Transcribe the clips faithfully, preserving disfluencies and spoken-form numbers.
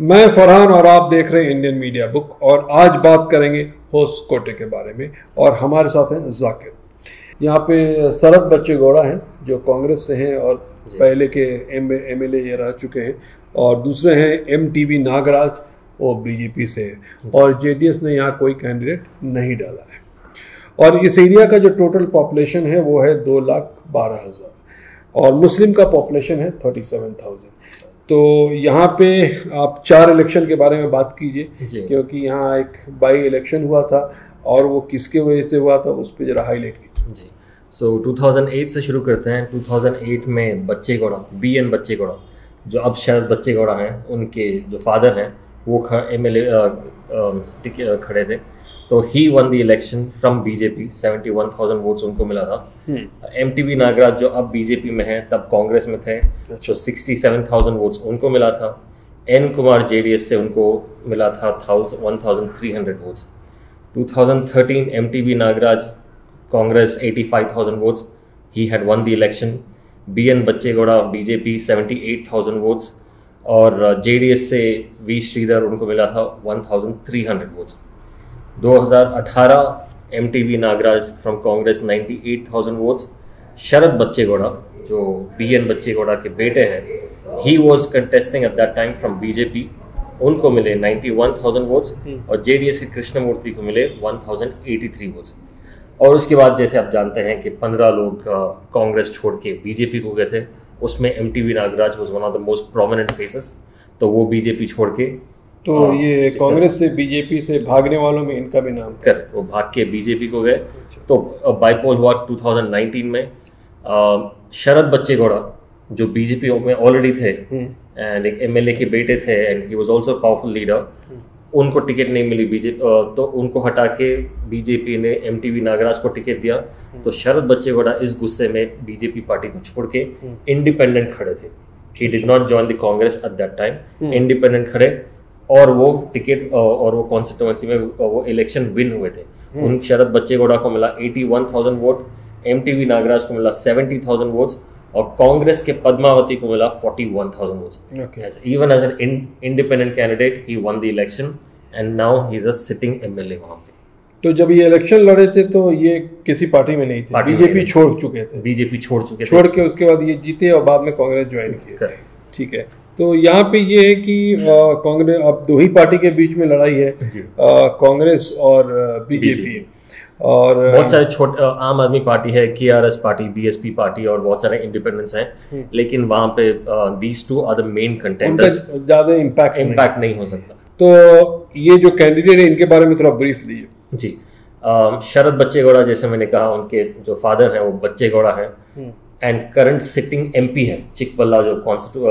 मैं फरहान और आप देख रहे हैं इंडियन मीडिया बुक और आज बात करेंगे होस्कोटे के बारे में और हमारे साथ हैं जाकिर। यहाँ पे शरद बच्चेगौड़ा हैं जो कांग्रेस से हैं और पहले के एम एमएलए ये रह चुके हैं, और दूसरे हैं एमटीवी नागराज, वो बीजेपी से हैं और जेडीएस ने यहाँ कोई कैंडिडेट नहीं डाला है। और इस एरिया का जो टोटल पॉपुलेशन है वो है दो लाख बारह हज़ार और मुस्लिम का पॉपुलेशन है थर्टी सेवन थाउजेंड। तो यहाँ पे आप चार इलेक्शन के बारे में बात कीजिए, क्योंकि यहाँ एक बाई इलेक्शन हुआ था और वो किसके वजह से हुआ था उस पर जरा हाईलाइट कीजिए। जी सो टू थाउजेंड एट से शुरू करते हैं। टू थाउजेंड एट में बच्चेगौड़ा, बीएन बच्चेगौड़ा जो अब शरद बच्चेगौड़ा हैं, उनके जो फादर हैं वो एमएलए खड़े थे, तो he won the election from BJP. Seventy one thousand votes उनको मिला था। एमटीवी नागराज जो अब बीजेपी में है, तब कांग्रेस में थे, तो सिक्सटी सेवन थाउजेंड वोट्स उनको मिला था। एन कुमार जेडीएस से उनको मिला था one thousand three hundred votes. Two thousand thirteen MTB Nagaraj Congress eighty five thousand votes, he had won the election. BN Bachegowda BJP seventy eight thousand votes और JDS से V Shridhar उनको मिला था one thousand three hundred votes. Two thousand eighteen MTB Nagaraj from Congress ninety eight thousand votes. शरद बच्चेगौड़ा जो BN Bachegowda के बेटे हैं, he was contesting at that time from BJP, उनको मिले नाइंटी वन थाउजेंड वोट्स और जेडीएस के कृष्णमूर्ति को मिले one thousand eighty three votes. और उसके बाद जैसे आप जानते हैं कि पंद्रह लोग कांग्रेस छोड़ के बीजेपी को गए थे, उसमें MTV Nagaraj was one of the most prominent faces, तो वो बीजेपी छोड़ के, तो ये कांग्रेस से बीजेपी से भागने वालों में इनका भी नाम कर, वो भाग के बीजेपी को गए। तो बाइपोल हुआ टू थाउजेंड नाइंटीन में। शरद बच्चेगौड़ा जो बीजेपी में ऑलरेडी थे एंड एक एमएलए के बेटे थे and he was also powerful leader, उनको टिकट नहीं मिली बीजेपी, तो उनको हटा के बीजेपी ने एमटीवी नागराज को टिकट दिया। तो शरद बच्चेगौड़ा इस गुस्से में बीजेपी पार्टी को छोड़ के इंडिपेंडेंट खड़े थे। He did not join the Congress at that time, independent खड़े और वो टिकट और वो कॉन्स्टिट्यूएंसी में वो इलेक्शन विन हुए थे। उन शरद बच्चेगौड़ा को मिला eighty one thousand vote, MTB Nagaraj को मिला सेवेंटी थाउजेंड वोट्स और कांग्रेस के पद्मावती को मिला forty one thousand votes. Even as an independent candidate he won the election and now he is a sitting MLA वहां पे। तो जब ये इलेक्शन लड़े थे तो ये किसी पार्टी में नहीं थे, बीजेपी छोड़ चुके थे, बीजेपी छोड़ चुके थे, छोड़ के उसके बाद ये जीते और बाद में कांग्रेस ज्वाइन किया। ठीक है, तो यहाँ पे ये है कि कांग्रेस, अब दो ही पार्टी के बीच में लड़ाई है, कांग्रेस और बीजेपी। और बहुत सारे छोटे आम आदमी पार्टी है, K R S party, B S P party और बहुत सारे इंडिपेंडेंट्स हैं, लेकिन वहाँ पे these two are the main contenders, ज्यादा इम्पैक्ट इम्पैक्ट नहीं हो सकता। तो ये जो कैंडिडेट है इनके बारे में थोड़ा ब्रीफ लीजिए। जी, शरद बच्चेगौड़ा जैसे मैंने कहा, उनके जो फादर हैं वो बच्चेगौड़ा है एंड करंट सिटिंग एमपी है चिकबल्ला जो कॉन्स्टिट्यू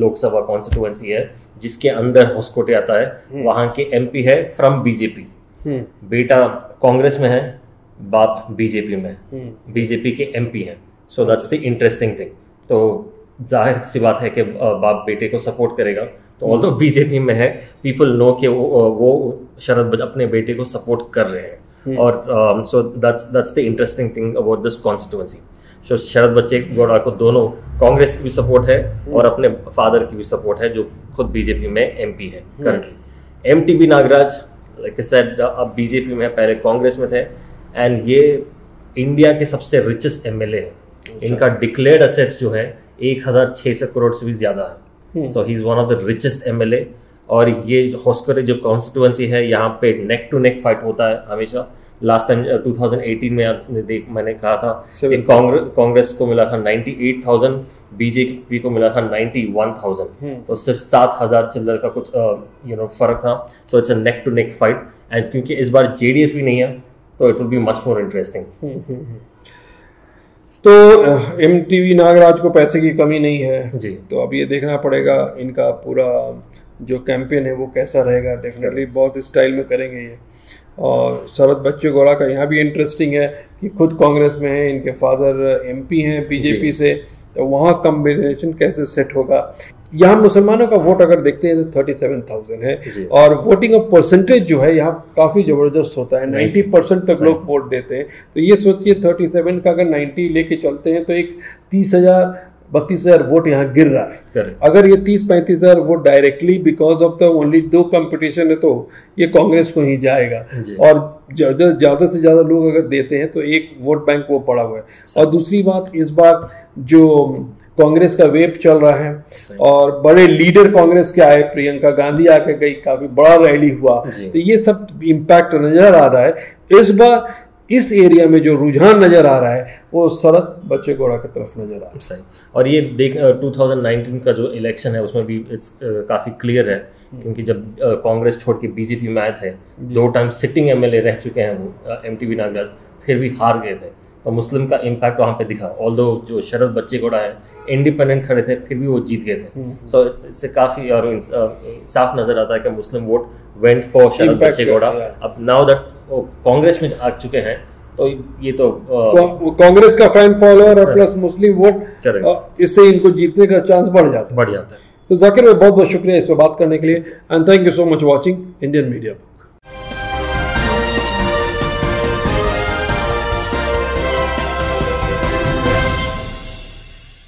लोकसभा कॉन्स्टिट्यूएंसी है जिसके अंदर होस्कोटे आता है, वहाँ के एमपी है फ्रॉम बीजेपी। बेटा कांग्रेस में है, बाप बीजेपी में, बीजेपी के एमपी हैं, so that's the interesting thing. तो जाहिर सी बात है कि बाप बेटे को सपोर्ट करेगा, तो ऑल्सो बीजेपी में है, पीपल नो के वो, वो शरद अपने बेटे को सपोर्ट कर रहे हैं, और so that's that's the interesting thing about this constituency. तो शरद बच्चेगौड़ा को दोनों कांग्रेस की भी सपोर्ट है और अपने फादर की भी सपोर्ट है जो खुद बीजेपी में एमपी है currently. MTB Nagaraj like I said अब बीजेपी में है, पहले कांग्रेस में थे एंड ये इंडिया के सबसे रिचेस्ट एमएलए हैं। इनका डिक्लेयर्ड असेट्स जो है एक हजार छः सौ करोड़ से भी ज्यादा है, so he is one of the richest MLA. और ये होस्कोटे जो कॉन्स्टिट्यूएंसी है यहाँ पे नेक टू नेक फाइट होता है हमेशा। Last time two thousand eighteen में आपने देख मैंने कहा था कि कांग्रेस को मिला था नाइंटी एट थाउजेंड, बीजेपी को मिला था नाइंटी वन थाउजेंड, तो सिर्फ सात हजार चिल्लर का कुछ यू नो फर्क था। So it's a neck to neck fight and क्योंकि इस बार जेडीएस भी नहीं है तो it will be much more interesting. तो एमटीवी नागराज को पैसे की कमी नहीं है जी, तो अब ये देखना पड़ेगा इनका पूरा जो कैंपेन है वो कैसा रहेगा। डेफिनेटली बहुत स्टाइल में करेंगे ये। और शरद बच्चेगौड़ा का यहाँ भी इंटरेस्टिंग है कि खुद कांग्रेस में है, इनके फादर एमपी हैं बीजेपी से, तो वहाँ कम्बिनेशन कैसे सेट होगा। यहाँ मुसलमानों का वोट अगर देखते हैं तो थर्टी सेवन थाउजेंड है और वोटिंग का परसेंटेज जो है यहाँ काफ़ी ज़बरदस्त होता है, नाइन्टी परसेंट तक लोग वोट देते हैं। तो ये सोचिए थर्टी सेवन का अगर नाइन्टी लेके चलते हैं तो एक तीस हज़ार बत्तीस हजार वोट यहाँ गिर रहा है। Correct. अगर ये तीस पैंतीस हजार वोट directly because of the only दो कंपटीशन है तो ये कांग्रेस को ही जाएगा और ज्यादा से ज्यादा लोग अगर देते हैं तो एक वोट बैंक वो पड़ा हुआ है। और दूसरी बात, इस बार जो कांग्रेस का वेब चल रहा है और बड़े लीडर कांग्रेस के आए, प्रियंका गांधी आके गई, काफी बड़ा रैली हुआ, तो ये सब इम्पैक्ट नजर आ रहा है। इस बार इस एरिया में जो रुझान नजर आ रहा है वो शरद बचेगौड़ा की तरफ नजर आ रहा है। सही। और ये देख दो हज़ार उन्नीस का जो इलेक्शन है उसमें भी इट्स काफी क्लियर है, क्योंकि जब कांग्रेस छोड़ के बीजेपी में आए थे, दो टाइम सिटिंग एमएलए रह चुके हैं वो, एमटीवी नागराज, फिर भी हार गए थे। तो मुस्लिम का इम्पैक्ट वहाँ पे दिखा। ऑल्दो जो शरद बच्चेगौड़ा है इंडिपेंडेंट खड़े थे, फिर भी वो जीत गए थे। सो so, इससे काफी और साफ नजर आता है कि Muslim vote went for Sharad Bachegowda. अब नाउ दैट कांग्रेस में आ चुके हैं तो ये तो कांग्रेस का फैन फॉलोअर और प्लस मुस्लिम वोट, इससे इनको जीतने का चांस बढ़ जाता है बढ़ जाता है। तो जाकिर भाई बहुत बहुत शुक्रिया इस पर बात करने के लिए, and thank you so much watching Indian media.